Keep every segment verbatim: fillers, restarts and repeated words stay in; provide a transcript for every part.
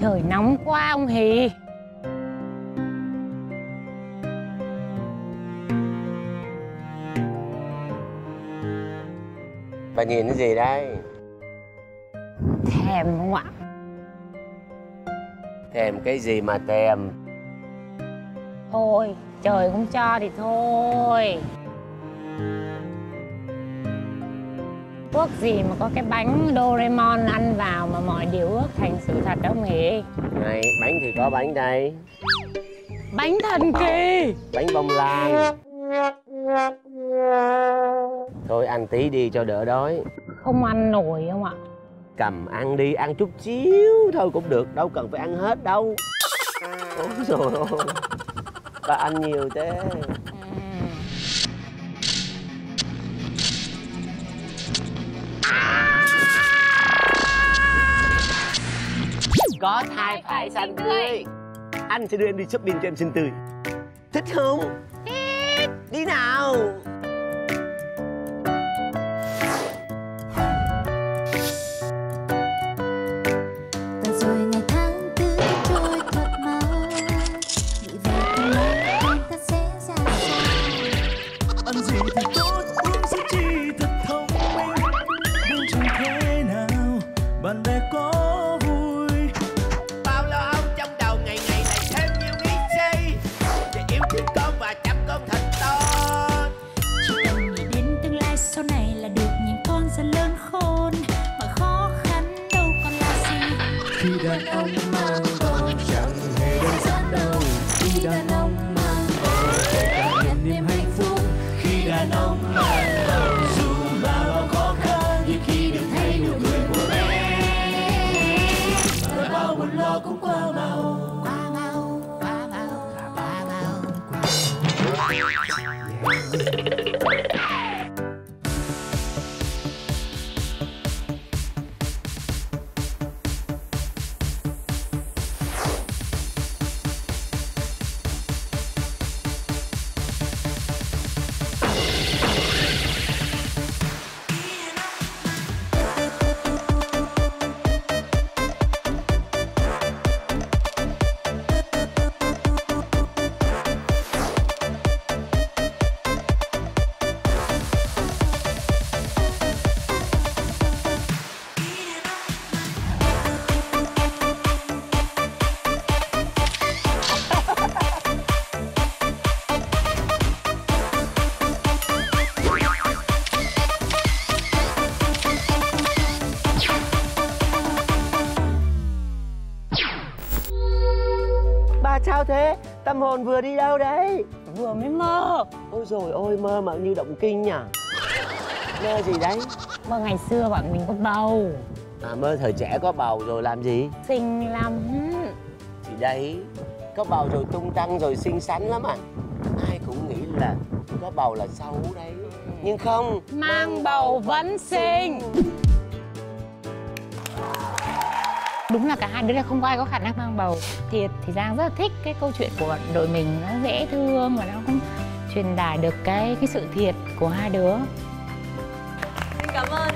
Trời nóng quá ông Hì. Bà nhìn cái gì đây? Thèm không ạ? Thèm cái gì mà thèm? Thôi, trời không cho thì thôi. Ước gì mà có cái bánh Doraemon ăn vào mà mọi điều ước thành sự thật đó ông Hì. Này, bánh thì có bánh đây. Bánh thần kỳ. Bánh bông lan. Thôi ăn tí đi cho đỡ đói. Không ăn nổi không ạ? Cầm ăn đi, ăn chút xíu thôi cũng được, đâu cần phải ăn hết đâu. Ôi trời ơi, bà ăn nhiều thế. Có thai phải xanh tươi. Anh sẽ đưa em đi shopping cho em xinh tươi. Thích không? Thích. Đi nào. Thế tâm hồn vừa đi đâu đấy? Vừa mới mơ. Ôi rồi ôi, mơ mà như động kinh nhỉ. Mơ gì đấy? Mơ ngày xưa bọn mình có bầu. À, mơ thời trẻ có bầu rồi làm gì? Xinh lắm. Thì đấy, có bầu rồi tung tăng rồi xinh xắn lắm à. Ai cũng nghĩ là có bầu là xấu đấy. Nhưng không, mang, mang bầu vẫn xinh. Đúng là cả hai đứa là không có ai có khả năng mang bầu. Thì thì Giang rất là thích cái câu chuyện của đội mình, nó dễ thương và nó cũng truyền tải được cái cái sự thiệt của hai đứa. Xin cảm ơn.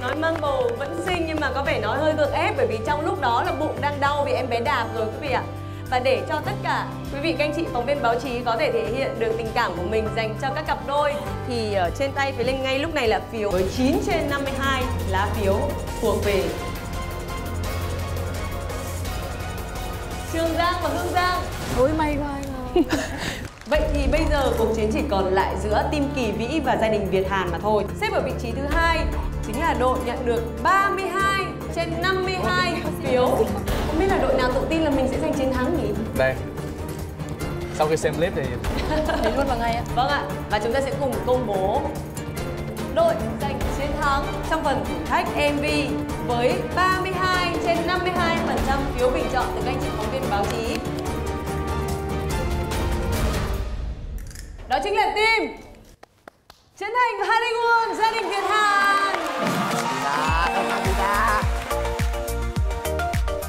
Nói mang bầu vẫn xinh nhưng mà có vẻ nói hơi gượng ép, bởi vì trong lúc đó là bụng đang đau vì em bé đạp rồi quý vị ạ. Và để cho tất cả quý vị các anh chị phóng viên báo chí có thể thể hiện được tình cảm của mình dành cho các cặp đôi, thì ở trên tay phải lên ngay lúc này là phiếu với chín trên năm mươi hai lá phiếu thuộc về Trường Giang và Hương Giang. Ôi may quá. Vậy thì bây giờ cuộc chiến chỉ còn lại giữa team Kỳ Vĩ và gia đình Việt Hàn mà thôi. Xếp ở vị trí thứ hai chính là đội nhận được ba mươi hai trên năm mươi hai phiếu. Không biết là đội nào tự tin là mình sẽ giành chiến thắng nhỉ? Đây. Sau khi xem clip thì thấy luôn vào ngay ạ. Vâng ạ. Và chúng ta sẽ cùng công bố đội giành chiến thắng trong phần thử thách em vê với ba mươi hai trên năm mươi hai phần trăm phiếu bình chọn từ các anh chị phóng viên báo chí. Đó chính là team Trấn Thành và Hari Won, gia đình Việt Hàn.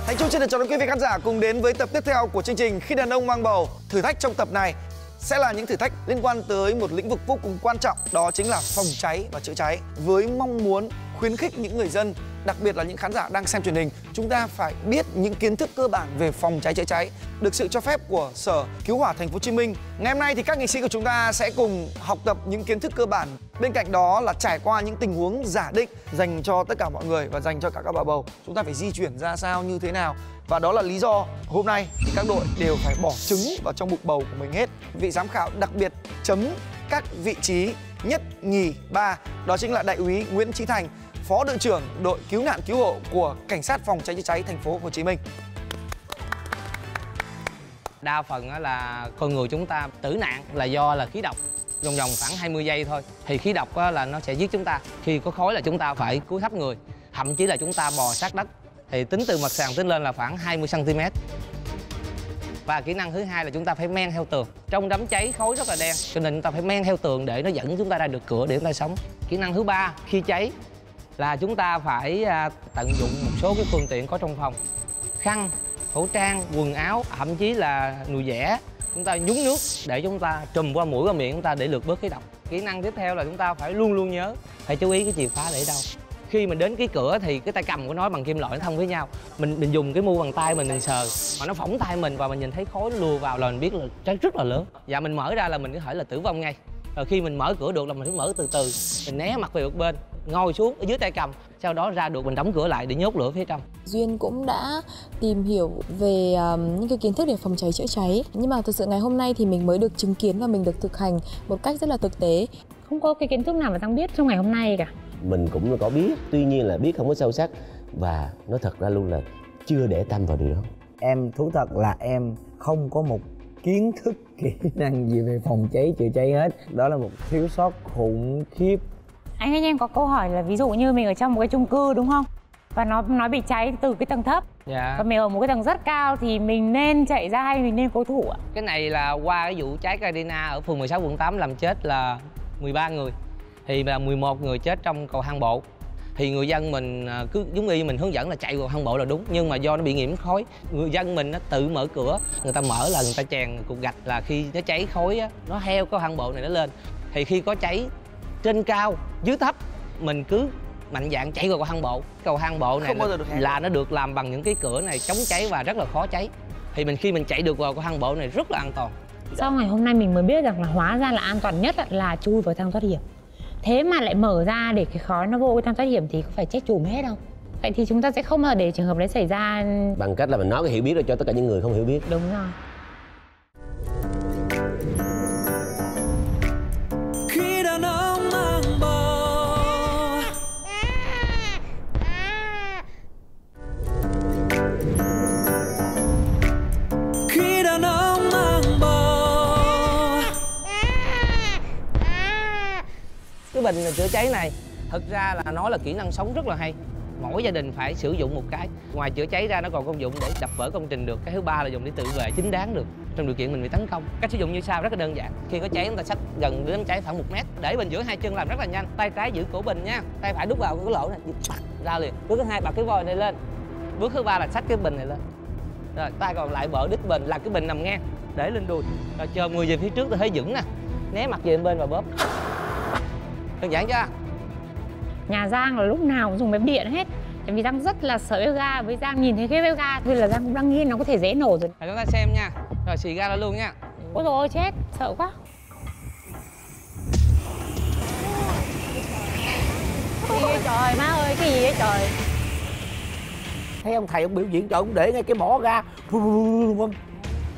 Thành Trung xin được chào đón quý vị khán giả cùng đến với tập tiếp theo của chương trình Khi Đàn Ông Mang Bầu. Thử thách trong tập này sẽ là những thử thách liên quan tới một lĩnh vực vô cùng quan trọng, đó chính là phòng cháy và chữa cháy, với mong muốn khuyến khích những người dân đặc biệt là những khán giả đang xem truyền hình, chúng ta phải biết những kiến thức cơ bản về phòng cháy chữa cháy. Được sự cho phép của Sở Cứu hỏa Thành phố Hồ Chí Minh, ngày hôm nay thì các nghệ sĩ của chúng ta sẽ cùng học tập những kiến thức cơ bản. Bên cạnh đó là trải qua những tình huống giả định dành cho tất cả mọi người và dành cho cả các bà bầu, chúng ta phải di chuyển ra sao, như thế nào. Và đó là lý do hôm nay thì các đội đều phải bỏ trứng vào trong bụng bầu của mình hết. Vị giám khảo đặc biệt chấm các vị trí nhất, nhì, ba. Đó chính là Đại úy Nguyễn Chí Thành, Phó đội trưởng đội cứu nạn cứu hộ của Cảnh sát phòng cháy chữa cháy Thành phố Hồ Chí Minh. Đa phần là con người chúng ta tử nạn là do là khí độc. Vòng vòng khoảng hai mươi giây thôi thì khí độc là nó sẽ giết chúng ta. Khi có khói là chúng ta phải cúi thấp người, thậm chí là chúng ta bò sát đất. Thì tính từ mặt sàn tính lên là khoảng hai mươi xăng ti mét. Và kỹ năng thứ hai là chúng ta phải men theo tường. Trong đám cháy khói rất là đen, cho nên chúng ta phải men theo tường để nó dẫn chúng ta ra được cửa để chúng ta sống. Kỹ năng thứ ba khi cháy là chúng ta phải tận dụng một số cái phương tiện có trong phòng. Khăn, khẩu trang, quần áo, thậm chí là nồi dẻ. Chúng ta nhúng nước để chúng ta trùm qua mũi qua miệng chúng ta để lược bớt khí độc. Kỹ năng tiếp theo là chúng ta phải luôn luôn nhớ, phải chú ý cái chìa khóa để đâu. Khi mình đến cái cửa thì cái tay cầm của nó bằng kim loại, nó thông với nhau. Mình mình dùng cái mu bàn tay mình mình sờ mà nó phỏng tay mình và mình nhìn thấy khối nó lùa vào là mình biết là cháy rất là lớn. Và mình mở ra là mình có thể là tử vong ngay. Rồi khi mình mở cửa được là mình phải mở từ từ, mình né mặt về một bên, ngồi xuống ở dưới tay cầm, sau đó ra được mình đóng cửa lại để nhốt lửa phía trong. Duyên cũng đã tìm hiểu về um, những cái kiến thức để phòng cháy chữa cháy, nhưng mà thực sự ngày hôm nay thì mình mới được chứng kiến và mình được thực hành một cách rất là thực tế. Không có cái kiến thức nào mà Giang biết trong ngày hôm nay cả. Mình cũng có biết, tuy nhiên là biết không có sâu sắc và nó thật ra luôn là chưa để tâm vào điều đó. Em thú thật là em không có một kiến thức kỹ năng gì về phòng cháy chữa cháy hết. Đó là một thiếu sót khủng khiếp. Anh anh em có câu hỏi là ví dụ như mình ở trong một cái chung cư đúng không? Và nó nó bị cháy từ cái tầng thấp. Dạ. Và mình ở một cái tầng rất cao thì mình nên chạy ra hay mình nên cố thủ ạ? Cái này là qua cái vụ cháy Carina ở phường mười sáu quận tám làm chết là mười ba người. Thì là mười một người chết trong cầu thang bộ. Thì người dân mình cứ giống như mình hướng dẫn là chạy vào hang bộ là đúng, nhưng mà do nó bị nhiễm khói, người dân mình nó tự mở cửa, người ta mở là người ta chèn cục gạch, là khi nó cháy khói á, nó heo cái hang bộ này nó lên. Thì khi có cháy trên cao, dưới thấp, mình cứ mạnh dạn chạy vào cầu hang bộ. Cầu hang bộ này là, là nó được làm bằng những cái cửa này chống cháy và rất là khó cháy. Thì mình khi mình chạy được vào cầu hang bộ này rất là an toàn. Sau ngày hôm nay mình mới biết rằng là hóa ra là an toàn nhất là chui vào thang thoát hiểm. Thế mà lại mở ra để cái khói nó vô cái thang thoát hiểm thì có phải chết chùm hết không? Vậy thì chúng ta sẽ không bao giờ để trường hợp đấy xảy ra. Bằng cách là mình nói cái hiểu biết cho tất cả những người không hiểu biết. Đúng rồi. Khi đàn ông mang bầu. Khi đàn ông mang bầu. Cái bình chữa cháy này thực ra là nó là kỹ năng sống rất là hay, mỗi gia đình phải sử dụng một cái. Ngoài chữa cháy ra nó còn công dụng để đập vỡ công trình được, cái thứ ba là dùng để tự vệ chính đáng được trong điều kiện mình bị tấn công. Cách sử dụng như sau rất là đơn giản. Khi có cháy chúng ta xách gần đến cháy khoảng một mét, để bình giữa hai chân làm rất là nhanh, tay trái giữ cổ bình nha, tay phải đút vào cái lỗ này, bật ra liền. Bước thứ hai bật cái vòi này lên, bước thứ ba là xách cái bình này lên, rồi tay còn lại bỡ đít bình, làm cái bình nằm ngang để lên đùi, rồi chờ người về phía trước tôi thấy vững nè, né mặt về bên và bóp. Đơn giản chưa? Nhà Giang là lúc nào cũng dùng bếp điện hết. Tại vì Giang rất là sợ bếp ga. Với Giang nhìn thấy cái bếp ga thì là Giang cũng đang nghĩ nó có thể dễ nổ rồi. Để chúng ta xem nha. Rồi xì ga ra luôn nha. Ôi dồi ôi chết, sợ quá. Ôi trời, má ơi, cái gì vậy trời. Thấy ông thầy ông biểu diễn trời, ông để ngay cái mỏ ga.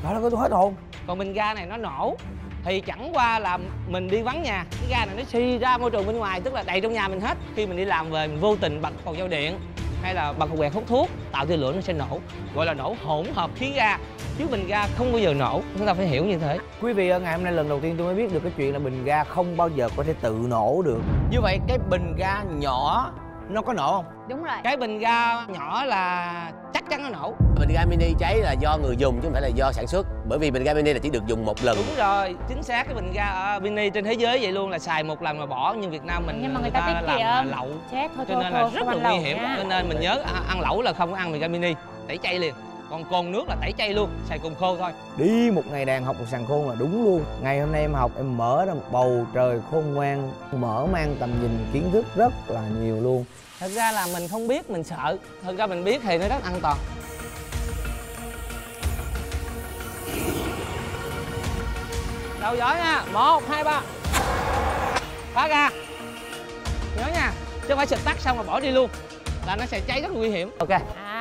Đó là có hết hồn. Còn bình ga này nó nổ thì chẳng qua là mình đi vắng nhà, cái ga này nó xì ra môi trường bên ngoài, tức là đầy trong nhà mình hết. Khi mình đi làm về mình vô tình bật cầu dao điện hay là bật cục quẹt hút thuốc tạo tia lửa nó sẽ nổ, gọi là nổ hỗn hợp khí ga, chứ bình ga không bao giờ nổ. Chúng ta phải hiểu như thế. Quý vị, ngày hôm nay lần đầu tiên tôi mới biết được cái chuyện là bình ga không bao giờ có thể tự nổ được. Như vậy cái bình ga nhỏ nó có nổ không? Đúng rồi, cái bình ga nhỏ là chắc chắn nó nổ. Bình ga mini cháy là do người dùng chứ không phải là do sản xuất, bởi vì bình ga mini là chỉ được dùng một lần. Đúng rồi, chính xác. Cái bình ga uh, mini trên thế giới vậy luôn, là xài một lần mà bỏ. Nhưng Việt Nam mình nhưng mà người, người ta, ta làm lậu chết thôi, cho thôi, nên thôi, là thôi, rất là nguy hiểm nha. Cho nên mình nhớ ăn lẩu là không có ăn bình ga mini, tẩy chay liền. Còn cồn nước là tẩy chay luôn, xài cồn khô thôi. Đi một ngày đàn học một sàn khôn là đúng luôn. Ngày hôm nay em học, em mở ra một bầu trời khôn ngoan, mở mang tầm nhìn kiến thức rất là nhiều luôn. Thật ra là mình không biết, mình sợ. Thật ra mình biết thì nó rất an toàn. Đầu giỏi nha, một, hai, ba. Phá ra. Nhớ nha, chứ không phải xịt tắt xong rồi bỏ đi luôn, là nó sẽ cháy rất nguy hiểm. Ok. À.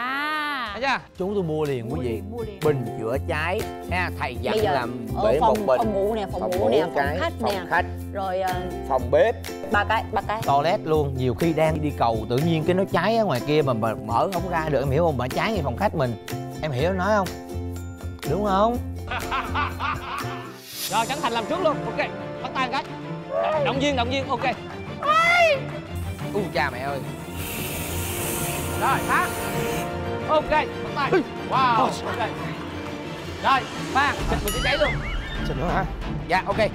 Thấy chưa? Chú tôi mua liền, mua gì? Bình chữa cháy ha, thầy dặn làm bể một bình. Phòng ngủ nè, phòng ngủ nè, phòng khách nè. Rồi phòng bếp. Ba cái, ba cái. Toilet luôn, nhiều khi đang đi cầu tự nhiên cái nó cháy ở ngoài kia mà mở không ra được, em hiểu không? Mà cháy ngay phòng khách mình. Em hiểu nói không? Đúng không? Rồi Trấn Thành làm trước luôn. Ok. Bắt tay cái. Động viên, động viên. Ok. U cha mẹ ơi. Rồi phát. Ok, bắt tay. Wow. Ok. Rồi, ba, xịt mình sẽ cháy luôn. Xịt nữa hả? Dạ, ok. Rồi,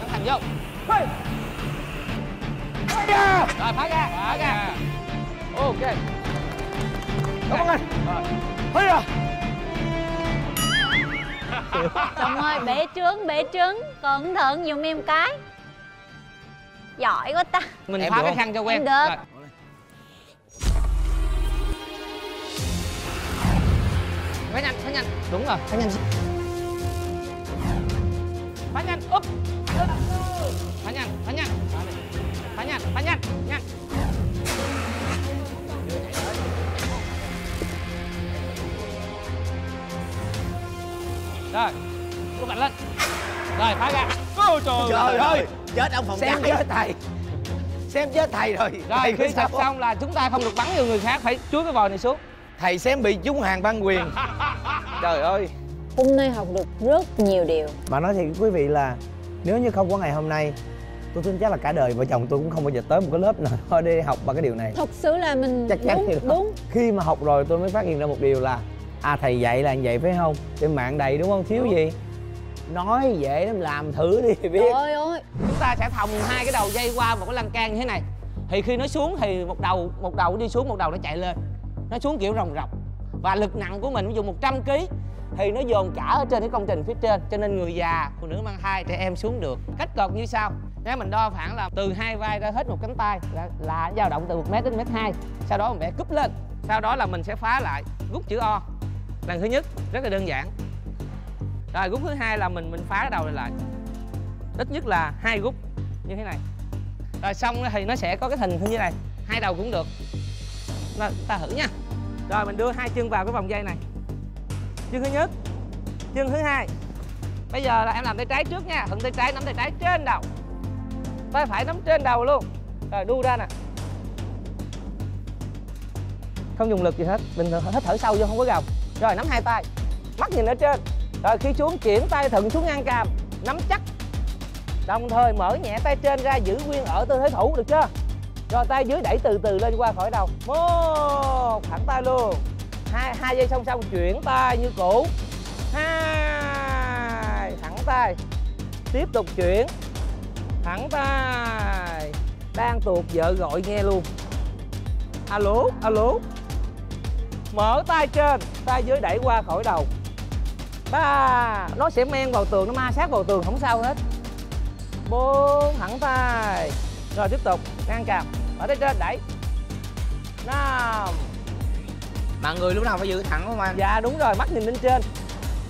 Trấn Thành vô. Rồi phát ra, phát ra. Ok. Cảm ơn anh. Rồi. Rồi. Chồng ơi, bể trứng, bể trứng. Cẩn thận dùm em cái. Giỏi quá ta. Mình phá cái khăn cho quen. Em được. Rồi. Phá nhanh, phá nhanh. Đúng rồi, phá nhanh. Phá nhanh, úp. Phá nhanh, phá nhanh. Phá nhanh, phá nhanh, nhanh. Rồi, lúc ảnh lên. Rồi, phá ra. Ôi trời, trời ơi, chết ông phòng giặt với thầy. Xem với thầy rồi. Rồi, thầy khi xịt xong là chúng ta không được bắn vào người khác, phải chuối cái vòi này xuống. Thầy xem bị trúng hàng ban quyền. Trời ơi. Hôm nay học được rất nhiều điều. Mà nói thiệt quý vị là nếu như không có ngày hôm nay, tôi tin chắc là cả đời vợ chồng tôi cũng không bao giờ tới một cái lớp nào thôi đi học bằng cái điều này. Thật sự là mình chắc chắn đúng, đúng. Khi mà học rồi tôi mới phát hiện ra một điều là à thầy dạy là vậy phải không? Trên mạng đầy đúng không? Thiếu đúng. Gì? Nói dễ lắm, làm thử đi biết. Trời ơi. Chúng ta sẽ thòng hai cái đầu dây qua một cái lan can như thế này. Thì khi nó xuống thì một đầu một đầu đi xuống, một đầu nó chạy lên. Nó xuống kiểu ròng rọc. Và lực nặng của mình ví dụ một trăm ki lô gam thì nó dồn cả ở trên cái công trình phía trên, cho nên người già, phụ nữ mang thai, trẻ em xuống được. Cách cột như sau. Nếu mình đo khoảng là từ hai vai ra hết một cánh tay là, là dao động từ một mét đến một mét hai. Sau đó mình vẽ cúp lên. Sau đó là mình sẽ phá lại, rút chữ O. Lần thứ nhất rất là đơn giản. Rồi gút thứ hai là mình mình phá cái đầu này lại, ít nhất là hai gút như thế này. Rồi xong thì nó sẽ có cái hình như này, hai đầu cũng được. Rồi ta thử nha. Rồi mình đưa hai chân vào cái vòng dây này. Chân thứ nhất, chân thứ hai. Bây giờ là em làm tay trái trước nha. Thuận tay trái nắm tay trái trên đầu, tay phải nắm trên đầu luôn. Rồi đu ra nè, không dùng lực gì hết, mình hít thở sâu vô không có gồng. Rồi nắm hai tay, mắt nhìn ở trên. Rồi khi xuống chuyển tay thuận xuống ngang càm, nắm chắc. Đồng thời mở nhẹ tay trên ra, giữ nguyên ở tư thế thủ, được chưa? Rồi tay dưới đẩy từ từ lên qua khỏi đầu. Một, thẳng tay luôn. Hai, hai giây song song, chuyển tay như cũ. Hai, thẳng tay. Tiếp tục chuyển. Thẳng tay. Đang tuột vợ gọi nghe luôn. Alo, alo. Mở tay trên, tay dưới đẩy qua khỏi đầu. Ba, nó sẽ men vào tường, nó ma sát vào tường, không sao hết. Bốn, thẳng tay. Rồi tiếp tục, ngang càm, mở tay trên, đẩy. Năm. Bạn người lúc nào phải giữ thẳng không anh? Dạ đúng rồi, mắt nhìn lên trên.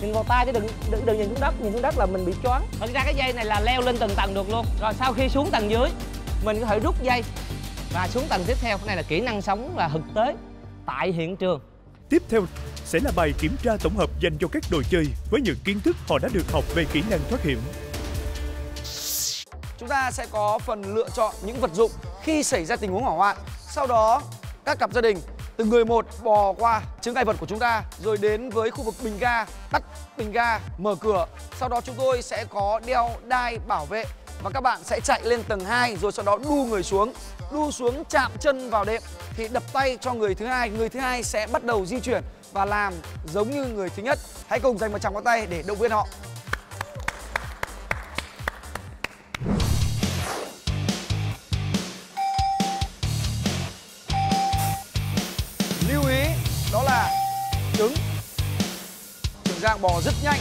Nhìn vào tay chứ đừng, đừng, đừng nhìn xuống đất, nhìn xuống đất là mình bị choáng. Thật ra cái dây này là leo lên từng tầng được luôn. Rồi sau khi xuống tầng dưới, mình có thể rút dây và xuống tầng tiếp theo. Cái này là kỹ năng sống là thực tế tại hiện trường. Tiếp theo sẽ là bài kiểm tra tổng hợp dành cho các đội chơi với những kiến thức họ đã được học về kỹ năng thoát hiểm. Chúng ta sẽ có phần lựa chọn những vật dụng khi xảy ra tình huống hỏa hoạn. Sau đó, các cặp gia đình từng người một bò qua chướng ngại vật của chúng ta, rồi đến với khu vực bình ga, tắt bình ga, mở cửa. Sau đó chúng tôi sẽ có đeo đai bảo vệ và các bạn sẽ chạy lên tầng hai, rồi sau đó đu người xuống. Đu xuống chạm chân vào đệm thì đập tay cho người thứ hai. Người thứ hai sẽ bắt đầu di chuyển và làm giống như người thứ nhất. Hãy cùng dành một tràng pháo tay để động viên họ. bò rất nhanh.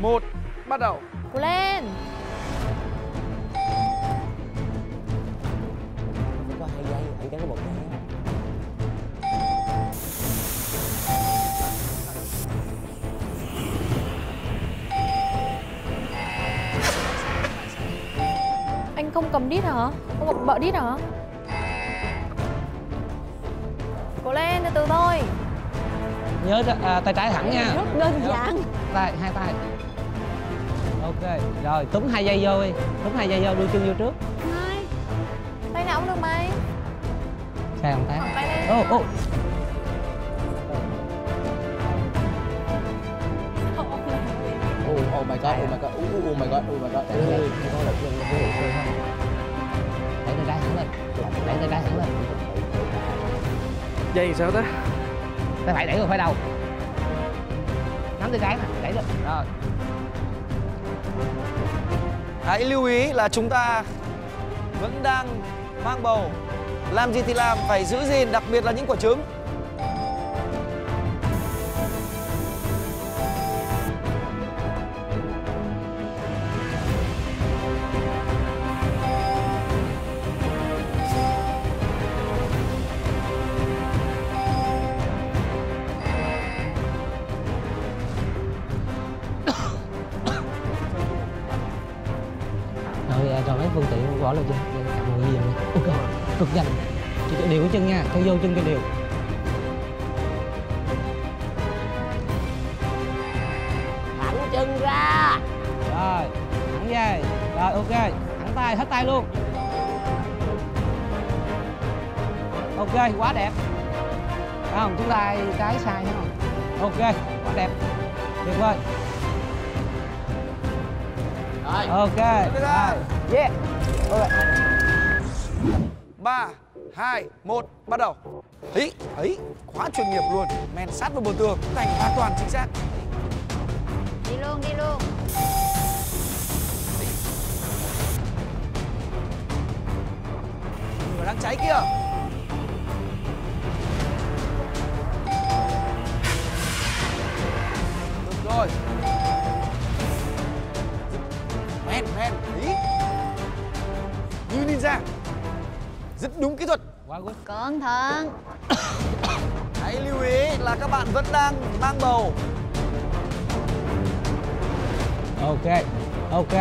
Một, bắt đầu. Cố lên. Có hai giây, anh cái có một giây. Anh không cầm đít hả? Không bợ đít hả? Cố lên, từ từ thôi. Nhớ à, tay trái thẳng nha. Rất đơn giản. Tay, hai tay. Ok, rồi túm hai giây vô đi. Túm hai giây vô, đưa chân vô trước. Hai. Tay nào cũng được mày. Sao không tay? Ô, ô. Oh my god, oh my god, oh my god, oh my god. Đẩy tay trái thẳng lên. Đẩy tay trái thẳng lên. Dây sao ta? Tay phải đẩy vào phải đầu. Nắm tay trái nè, đẩy lên. Rồi. Hãy lưu ý là chúng ta vẫn đang mang bầu. Làm gì thì làm, phải giữ gìn, đặc biệt là những quả trứng. Điều của chân nha, theo vô chân cái điều. Thẳng chân ra. Rồi, thẳng dây. Rồi, ok. Thẳng tay, hết tay luôn. Ok, quá đẹp. Không, chúng ta cái sai không? Ok, quá đẹp. Tuyệt vời. Rồi. Ok. Rồi. Yeah. Ok. Ba. Hai, một, bắt đầu. Ấy, ấy, quá chuyên nghiệp luôn. Men sát vào bờ tường, thành hoàn toàn chính xác. Đi luôn, đi luôn. Lửa đang cháy kìa. Được rồi. Men, men, ấy. Như ninja. Rất đúng kỹ thuật. Cẩn thận. Hãy lưu ý là các bạn vẫn đang mang bầu. Ok, ok.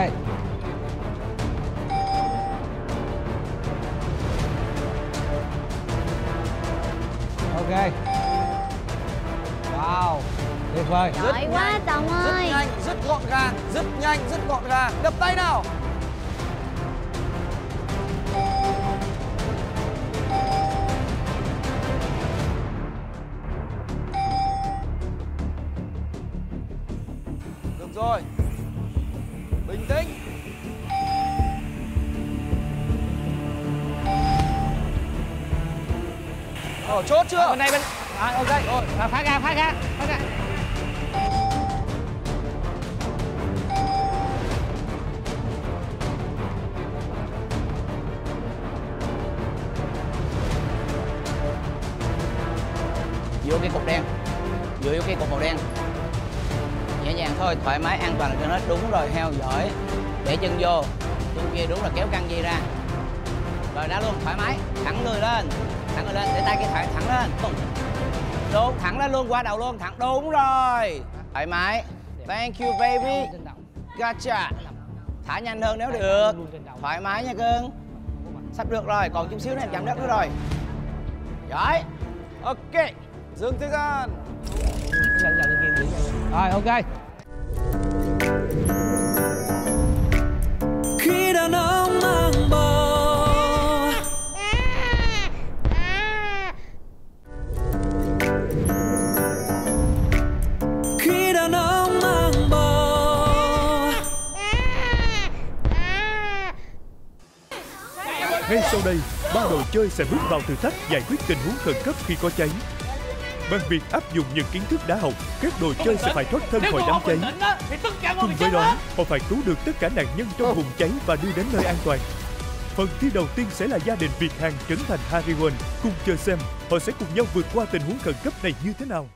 Ok. Wow, tuyệt vời. Giỏi quá chồng ơi. Rất nhanh, rất gọn gàng, rất nhanh, rất gọn gàng. Đập tay nào. Rồi, bình tĩnh. Ở chốt chưa? Bên này bên. À, ok, rồi, à, phá ra, phá ra, phá ra. Vô cái cục đen, vô cái cục màu đen. Nhẹ nhàng thôi, thoải mái, an toàn cho nó. Đúng rồi, heo giỏi. Để chân vô, chân kia đúng là kéo căng dây ra. Rồi đá luôn, thoải mái, thẳng người lên. Thẳng người lên, để tay kia thẳng, thẳng lên. Đúng, thẳng lên luôn, qua đầu luôn, thẳng, đúng rồi. Thoải mái. Thank you baby. Gotcha. Thả nhanh hơn nếu được. Thoải mái nha cưng. Sắp được rồi, còn chút xíu nữa em chạm đất nữa rồi. Giỏi. Ok. Dừng thời gian. Rồi, ok. Khi đàn ông mang bầu. Khi đàn ông mang bầu. Ngay sau đây, ba đội chơi sẽ bước vào thử thách giải quyết tình huống khẩn cấp khi có cháy. Bằng việc áp dụng những kiến thức đã học, các đội chơi sẽ phải thoát thân khỏi đám cháy. Cùng với đó, họ phải cứu được tất cả nạn nhân trong vùng cháy và đưa đến nơi an toàn. Phần thi đầu tiên sẽ là gia đình Việt Hàn Trấn Thành Hari Won. Cùng chờ xem họ sẽ cùng nhau vượt qua tình huống khẩn cấp này như thế nào.